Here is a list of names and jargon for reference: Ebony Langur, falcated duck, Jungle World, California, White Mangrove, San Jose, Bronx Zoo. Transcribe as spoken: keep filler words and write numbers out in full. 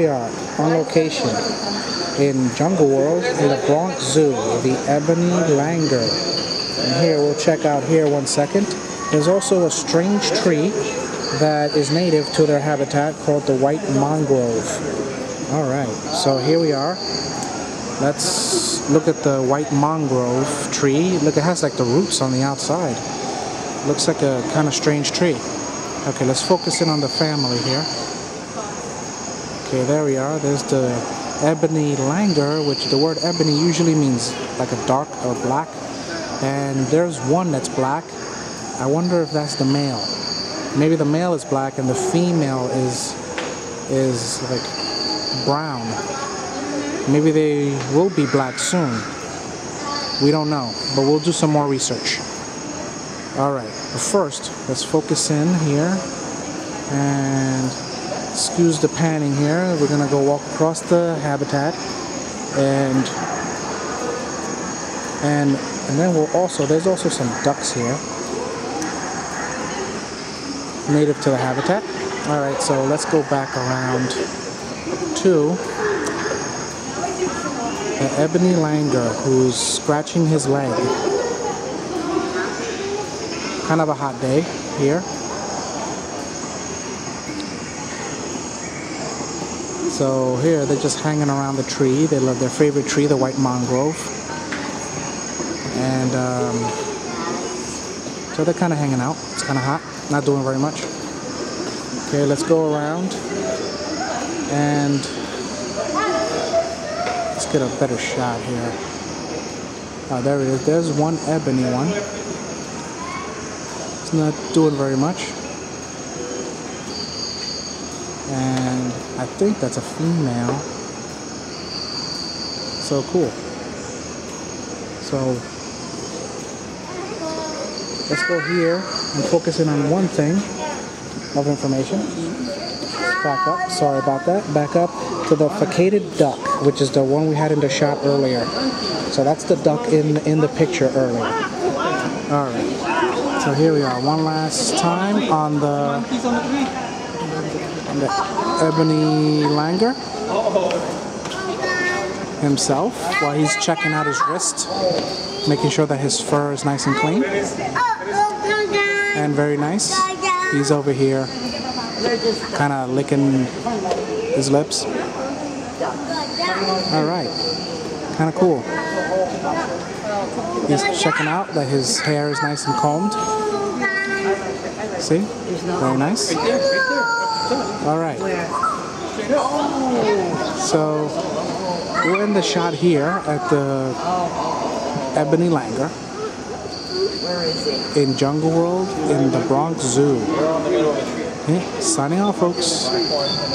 really are on location in Jungle World in the Bronx Zoo, the Ebony Langur. And here, we'll check out here one second. There's also a strange tree that is native to their habitat called the White Mangrove. All right, so here we are. Let's look at the White Mangrove tree. Look, it has like the roots on the outside. Looks like a kind of strange tree. Okay, let's focus in on the family here. Okay, there we are. There's the Ebony Langur, which the word ebony usually means like a dark or black. And there's one that's black. I wonder if that's the male. Maybe the male is black and the female is is like brown. Maybe they will be black soon. We don't know, but we'll do some more research. All right, but first, let's focus in here and excuse the panning here. We're gonna go walk across the habitat and and and then we'll also, there's also some ducks here native to the habitat. All right, so let's go back around to the Ebony Langur who's scratching his leg. Kind of a hot day here. So here they're just hanging around the tree. They love their favorite tree, the White Mangrove. And um, so they're kind of hanging out. It's kind of hot. Not doing very much. Okay, let's go around and let's get a better shot here. Oh, there it is. There's one ebony one. It's not doing very much. And I think that's a female. So cool. So let's go here and focus in on one thing of information. Back up, sorry about that. Back up to the falcated duck, which is the one we had in the shop earlier. So that's the duck in, in the picture earlier. All right, so here we are one last time on the, on the Ebony Langur himself while he's checking out his wrist, making sure that his fur is nice and clean. And very nice. He's over here kind of licking his lips. All right, kind of cool. He's checking out that his hair is nice and combed. See, very nice. All right, so we'll end the shot here at the Ebony Langur in Jungle World in the Bronx Zoo. Okay, signing off, folks.